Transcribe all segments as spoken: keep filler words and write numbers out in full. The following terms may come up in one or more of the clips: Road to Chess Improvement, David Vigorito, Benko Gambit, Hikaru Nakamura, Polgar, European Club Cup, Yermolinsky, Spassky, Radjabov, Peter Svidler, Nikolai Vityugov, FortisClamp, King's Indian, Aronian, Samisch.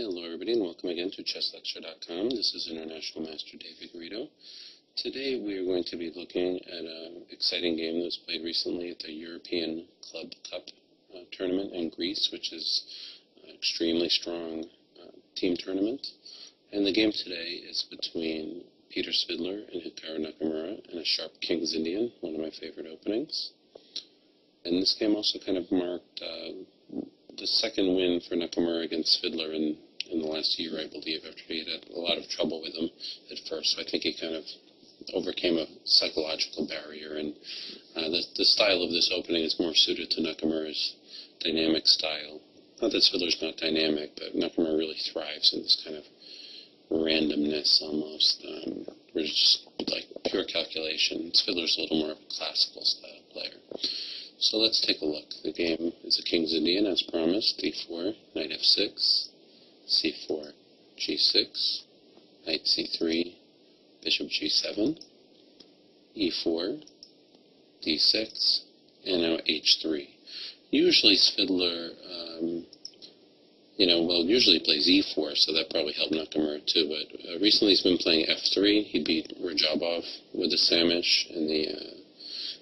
Hello everybody and welcome again to chess lecture dot com. This is International Master David Vigorito. Today we are going to be looking at an exciting game that was played recently at the European Club Cup uh, tournament in Greece, which is an extremely strong uh, team tournament. And the game today is between Peter Svidler and Hikaru Nakamura in a sharp King's Indian, one of my favorite openings. And this game also kind of marked uh, the second win for Nakamura against Svidler in, in the last year, I believe, after he had a lot of trouble with him at first. So I think he kind of overcame a psychological barrier, and uh, the, the style of this opening is more suited to Nakamura's dynamic style. Not that Svidler's not dynamic, but Nakamura really thrives in this kind of randomness almost, um, or just like pure calculation. Svidler's a little more of a classical style player. So let's take a look. The game is a King's Indian, as promised. d four, knight f six, c four, g six, knight c three, bishop g seven, e four, d six, and now h three. Usually Svidler, um, you know, well, usually plays e four, so that probably helped Nakamura too, but uh, recently he's been playing f three. He beat Radjabov with the Samisch in the uh,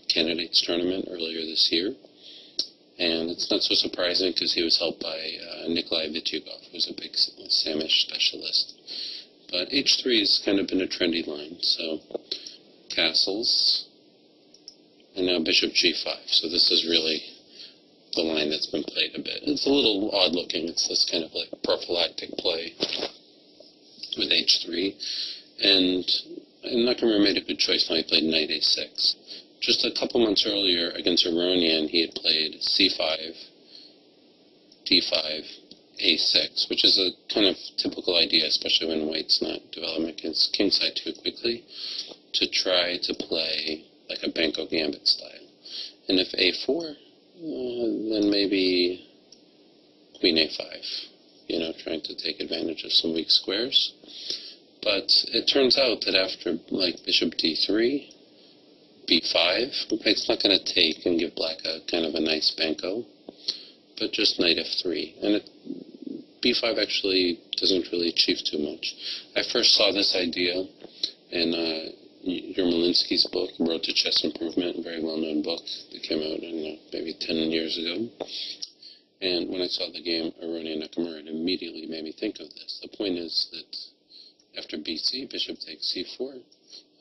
Candidates tournament earlier this year, and it's not so surprising because he was helped by uh, Nikolai Vityugov, who's a big Samisch specialist. But h three has kind of been a trendy line, so castles, and now bishop g five. So this is really the line that's been played a bit. It's a little odd looking. It's this kind of like prophylactic play with h three, and, and Nakamura made a good choice when he played knight a six. Just a couple months earlier against Aronian, he had played c five, d five, a six, which is a kind of typical idea, especially when white's not developing against kingside too quickly, to try to play like a Benko Gambit style. And if a four, uh, then maybe queen a five, you know, trying to take advantage of some weak squares. But it turns out that after like bishop d three, b five, it's not going to take and give black a kind of a nice Benko, but just knight f three. And it, b five actually doesn't really achieve too much. I first saw this idea in uh, Yermolinsky's book, Road to Chess Improvement, a very well-known book that came out, I don't know, maybe ten years ago. And when I saw the game Aronian Nakamura, it immediately made me think of this. The point is that after b c, bishop takes c four,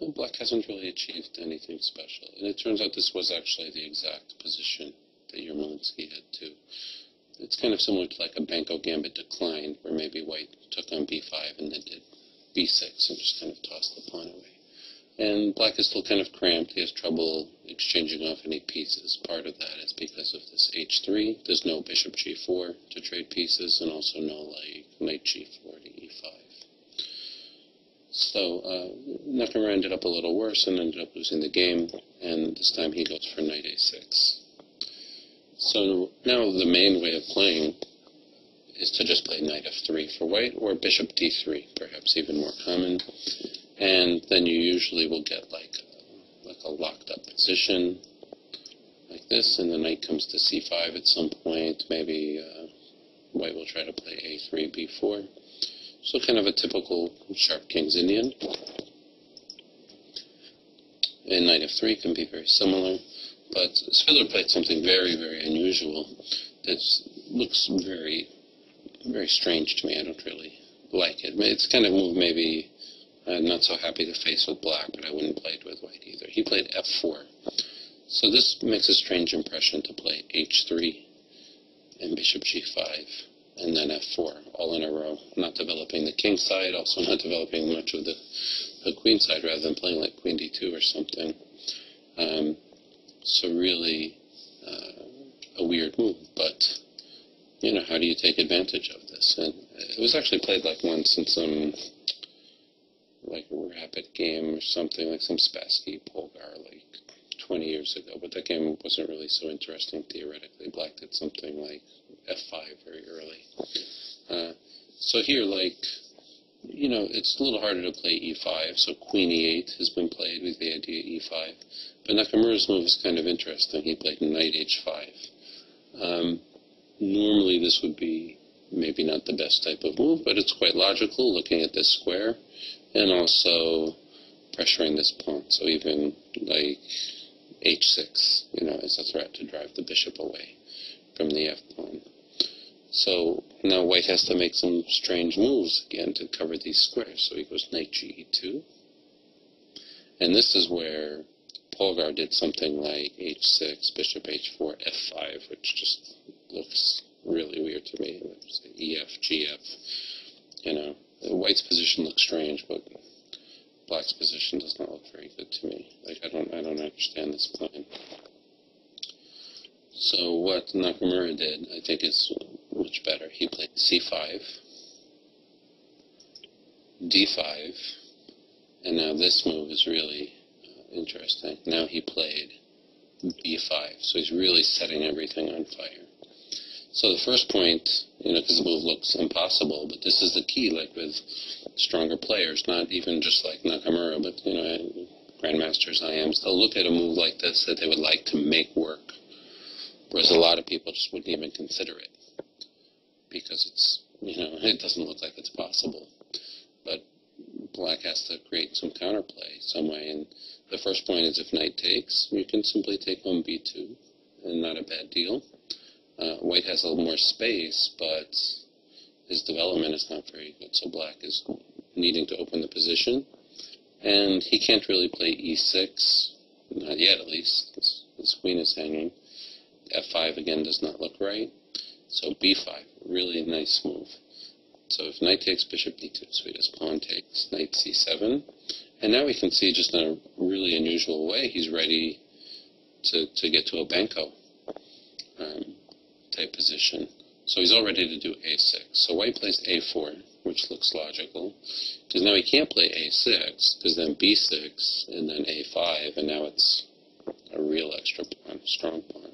well, black hasn't really achieved anything special. And it turns out this was actually the exact position that Yermolinsky had too. It's kind of similar to like a Benko Gambit decline, where maybe white took on b five and then did b six and just kind of tossed the pawn away. And black is still kind of cramped. He has trouble exchanging off any pieces. Part of that is because of this h three. There's no bishop g four to trade pieces, and also no like knight g four to e five. So uh, Nakamura ended up a little worse and ended up losing the game, and this time he goes for knight a six. So now the main way of playing is to just play knight f three for white, or bishop d three, perhaps even more common. And then you usually will get like a, like a locked up position like this, and the knight comes to c five at some point. Maybe uh, white will try to play a three, b four. So kind of a typical sharp King's Indian. And knight f three can be very similar, but Svidler played something very, very unusual that looks very, very strange to me. I don't really like it. It's kind of a move maybe I'm not so happy to face with black, but I wouldn't play it with white either. He played f four. So this makes a strange impression to play h three and bishop g five. And then f four, all in a row, not developing the king side, also not developing much of the, the queen side, rather than playing like queen d two or something. Um, so really uh, a weird move, but, you know, how do you take advantage of this? And it was actually played like once in some, like a rapid game or something, like some Spassky Polgar, like twenty years ago, but that game wasn't really so interesting theoretically. Black did something like f five very early. Uh, so here, like, you know, it's a little harder to play e five, so queen e eight has been played with the idea e five, but Nakamura's move is kind of interesting. He played knight h five. Um, normally this would be maybe not the best type of move, but it's quite logical looking at this square, and also pressuring this pawn. So even like h six, you know, is a threat to drive the bishop away from the f pawn. So now white has to make some strange moves again to cover these squares. So he goes knight g e two, and this is where Polgar did something like h six, bishop h four, f five, which just looks really weird to me. E f, g f, you know, white's position looks strange, but black's position does not look very good to me. Like I don't, I don't understand this plan. So what Nakamura did, I think, is much better. He played c five, d five, and now this move is really uh, interesting. Now he played b five, so he's really setting everything on fire. So the first point, you know, because the move looks impossible, but this is the key, like with stronger players, not even just like Nakamura, but, you know, grandmasters, I Ms, they'll look at a move like this that they would like to make work, whereas a lot of people just wouldn't even consider it because it's, you know, it doesn't look like it's possible. But black has to create some counterplay some way, and the first point is if knight takes, you can simply take home b two, and not a bad deal. Uh, white has a little more space, but his development is not very good, so black is needing to open the position. And he can't really play e six, not yet at least, his queen is hanging. f five again does not look right, so b five, really nice move. So if knight takes, bishop d two, so he does pawn takes, knight c seven. And now we can see just in a really unusual way, he's ready to, to get to a Benko. Um, type position. So he's all ready to do a six. So white plays a four, which looks logical, because now he can't play a six, because then b six, and then a five, and now it's a real extra pawn, strong pawn.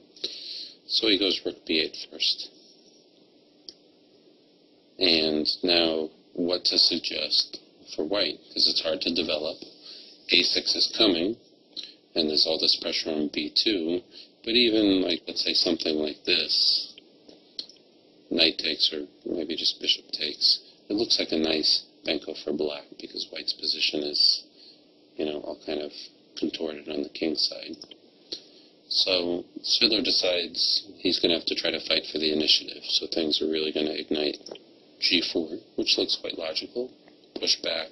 So he goes rook b eight first. And now what to suggest for white, because it's hard to develop. a six is coming, and there's all this pressure on b two, but even, like, let's say something like this, knight takes, or maybe just bishop takes, it looks like a nice Benko for black, because white's position is, you know, all kind of contorted on the king's side. So Svidler decides he's going to have to try to fight for the initiative, so things are really going to ignite. G four, which looks quite logical, push back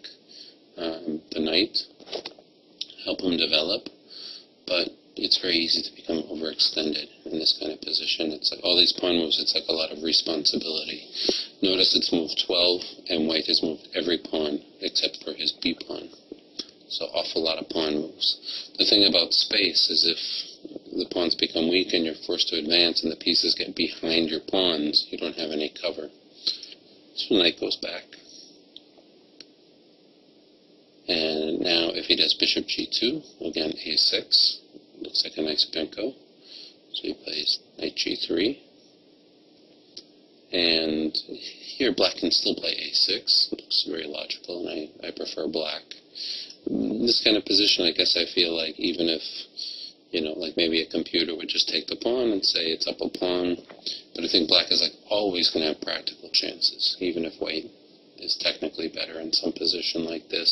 um, the knight, help him develop, but it's very easy to become overextended in this kind of position. It's like all these pawn moves, it's like a lot of responsibility. Notice it's move twelve, and white has moved every pawn except for his b pawn. So awful lot of pawn moves. The thing about space is if the pawns become weak and you're forced to advance and the pieces get behind your pawns, you don't have any cover. So knight goes back. And now if he does bishop g two, again a six, looks like a nice Benko. So he plays knight g three. And here black can still play a six. Looks very logical, and I, I prefer black. In this kind of position, I guess I feel like even if, you know, like maybe a computer would just take the pawn and say it's up a pawn. But I think black is like always going to have practical chances, even if white is technically better in some position like this,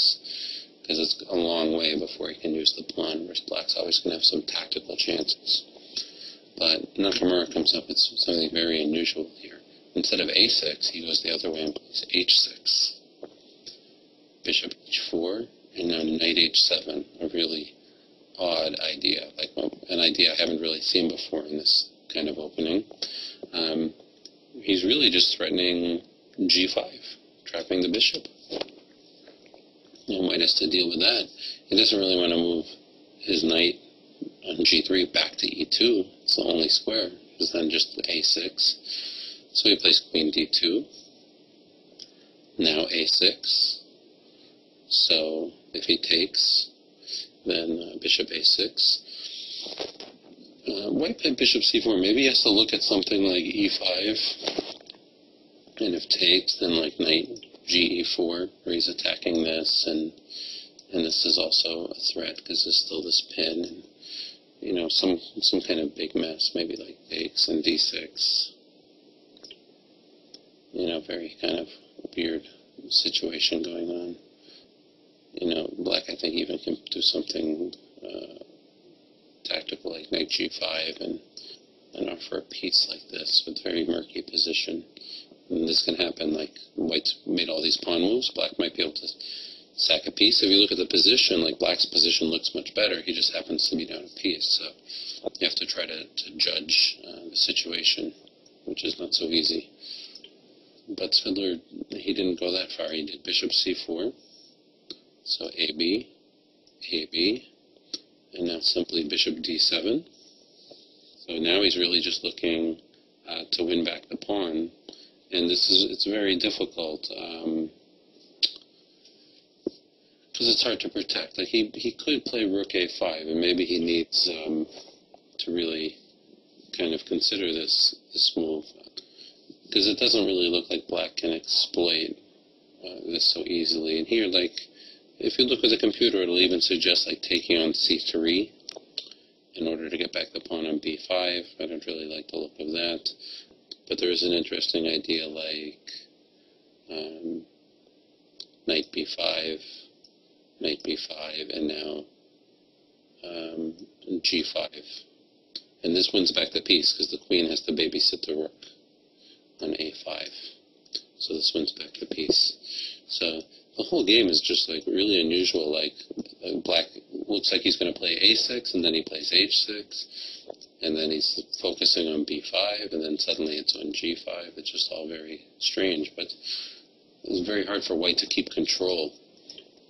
because it's a long way before he can use the pawn, whereas black's always going to have some tactical chances. But Nakamura comes up with something very unusual here. Instead of a six, he goes the other way and plays h six, bishop h four, and now knight h seven, a really odd idea, like an idea I haven't really seen before in this kind of opening. Um, he's really just threatening g five, trapping the bishop. And white has to deal with that. He doesn't really want to move his knight on g three back to e two. It's the only square. It's then just a six. So he plays queen d two. Now a six. So if he takes, then uh, bishop a six. Uh, white played bishop c four. Maybe he has to look at something like e five. And if takes, then like knight g e four, where he's attacking this, and and this is also a threat because there's still this pin, and, you know, some some kind of big mess, maybe like takes and d six, you know, very kind of weird situation going on. You know, black, I think, even can do something uh, tactical like knight g five and, and offer a piece like this with very murky position. And this can happen, like, white's made all these pawn moves, black might be able to sack a piece. If you look at the position, like, black's position looks much better. He just happens to be down a piece. So you have to try to, to judge uh, the situation, which is not so easy. But Svidler, he didn't go that far. He did bishop c four, so a b, a b, and now simply bishop d seven. So now he's really just looking uh, to win back the pawn. And this is, it's very difficult, um, because it's hard to protect. Like, he, he could play rook a five, and maybe he needs um, to really kind of consider this, this move, because it doesn't really look like black can exploit uh, this so easily. And here, like, if you look at the computer, it'll even suggest, like, taking on c three in order to get back the pawn on b five. I don't really like the look of that. But there is an interesting idea like um, knight b five, knight b five, and now um, g five. And this wins back the piece because the queen has to babysit the rook on a five. So this wins back the piece. So the whole game is just like really unusual. Like, black looks like he's going to play a six, and then he plays h six. And then he's focusing on b five, and then suddenly it's on g five. It's just all very strange, but it's very hard for white to keep control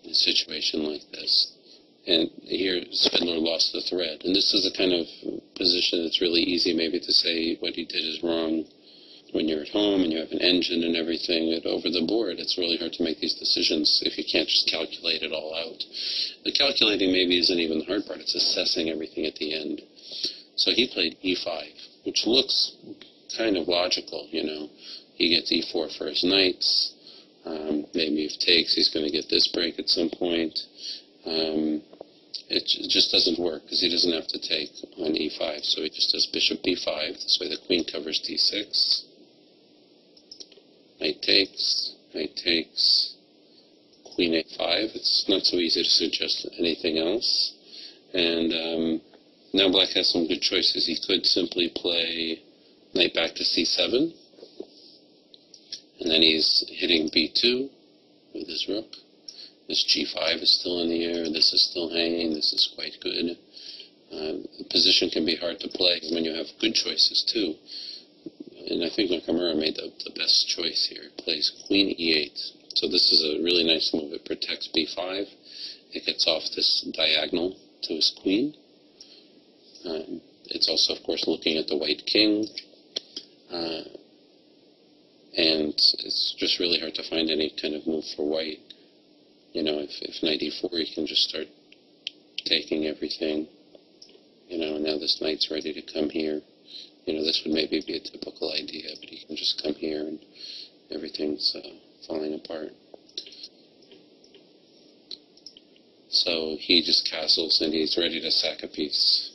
in a situation like this. And here, Svidler lost the thread. And this is a kind of position that's really easy maybe to say what he did is wrong when you're at home and you have an engine and everything. But over the board, it's really hard to make these decisions if you can't just calculate it all out. The calculating maybe isn't even the hard part. It's assessing everything at the end. So he played e five, which looks kind of logical, you know. He gets e four for his knights. Um, maybe if takes, he's going to get this break at some point. Um, it just doesn't work because he doesn't have to take on e five. So he just does bishop b five. This way the queen covers d six. Knight takes, knight takes, queen a five. It's not so easy to suggest anything else. And Um, now black has some good choices. He could simply play knight back to c seven, and then he's hitting b two with his rook. This g five is still in the air. This is still hanging. This is quite good. Uh, the position can be hard to play when you have good choices too. And I think Nakamura made the, the best choice here. He plays queen e eight. So this is a really nice move. It protects b five. It gets off this diagonal to his queen. Um, it's also, of course, looking at the white king, uh, and it's just really hard to find any kind of move for white. You know, if, if knight e four, you can just start taking everything. You know, now this knight's ready to come here. You know, this would maybe be a typical idea, but he can just come here and everything's uh, falling apart. So he just castles and he's ready to sack a piece.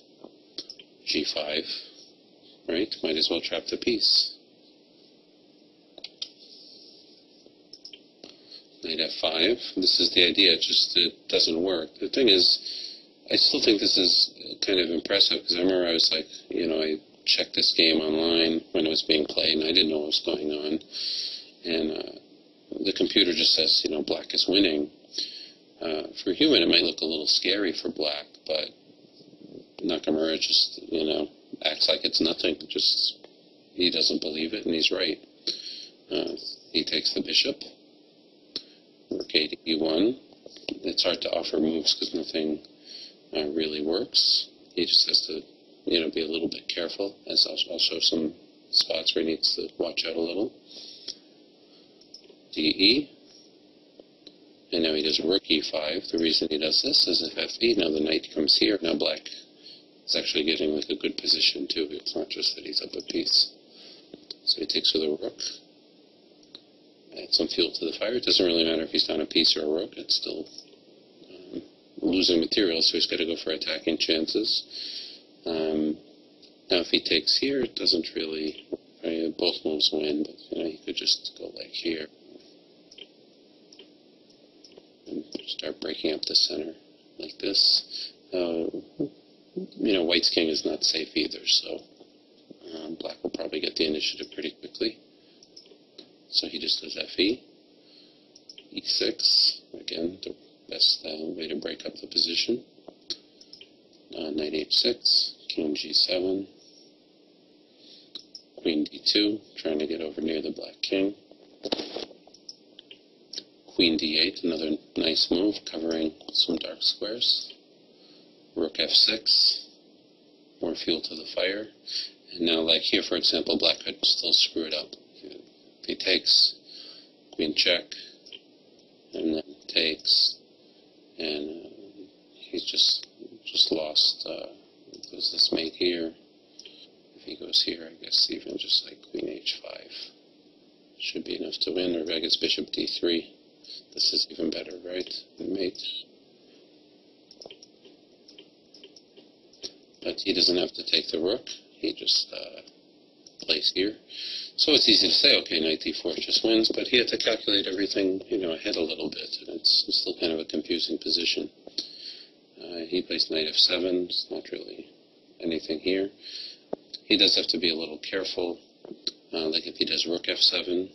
g five, right? Might as well trap the piece. Knight f five. This is the idea, just it doesn't work. The thing is, I still think this is kind of impressive, because I remember I was like, you know, I checked this game online when it was being played, and I didn't know what was going on. And uh, the computer just says, you know, black is winning. Uh, for a human, it might look a little scary for black, but Nakamura just, you know, acts like it's nothing. Just, he doesn't believe it, and he's right. Uh, he takes the bishop. Rook to e one. It's hard to offer moves because nothing uh, really works. He just has to, you know, be a little bit careful, as I'll, I'll show some spots where he needs to watch out a little. d e. And now he does rook e five. The reason he does this is if f eight, now the knight comes here, now black is actually getting like a good position too. It's not just that he's up a piece. So he takes with a rook. Adds some fuel to the fire. It doesn't really matter if he's down a piece or a rook. It's still um, losing material, so he's got to go for attacking chances. Um, now if he takes here, it doesn't really work I mean, both moves win, but you know, he could just go like here and start breaking up the center like this. Uh, you know, White's king is not safe either, so um, Black will probably get the initiative pretty quickly. So he just does f e, e six, again the best uh, way to break up the position. Uh, knight h six, king g seven, queen d two, trying to get over near the black king. Queen d eight, another nice move, covering some dark squares. Rook f six, more fuel to the fire. And now, like here, for example, black could still screw it up. He takes, queen check, and then takes, and uh, he's just just lost. Uh, goes this mate here. If he goes here, I guess even just like queen h five should be enough to win. Or I guess bishop d three. This is even better, right? The mate. But he doesn't have to take the rook. He just uh, plays here. So it's easy to say, okay, knight d four just wins, but he had to calculate everything, you know, ahead a little bit, and it's still kind of a confusing position. Uh, he plays knight f seven. It's not really anything here. He does have to be a little careful. Uh, like if he does rook f seven,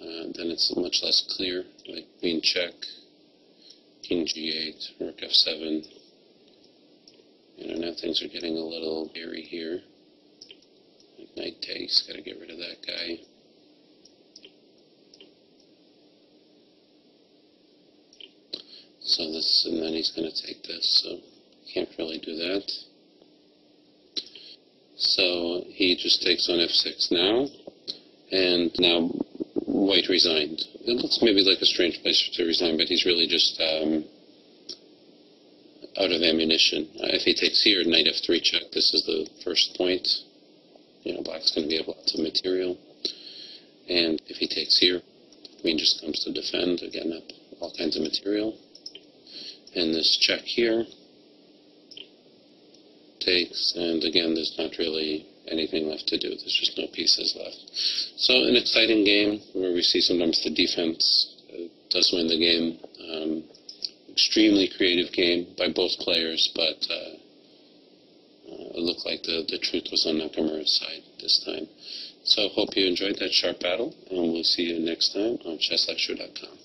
uh, then it's much less clear. Like queen check, king g eight, rook f seven. You know, now things are getting a little hairy here. Like knight takes, gotta get rid of that guy. So this, and then he's gonna take this, so can't really do that. So he just takes on f six now, and now White resigned. It looks maybe like a strange place to resign, but he's really just um, out of ammunition. Uh, if he takes here, knight f three check, this is the first point. You know, Black's going to be able to have lots of material. And if he takes here, queen just comes to defend, again, up all kinds of material. And this check here takes, and again, there's not really anything left to do. There's just no pieces left. So an exciting game where we see sometimes the defense uh, does win the game. Um, extremely creative game by both players, but uh, Uh, it looked like the, the truth was on Nakamura's side this time. So hope you enjoyed that sharp battle, and we'll see you next time on chess lecture dot com.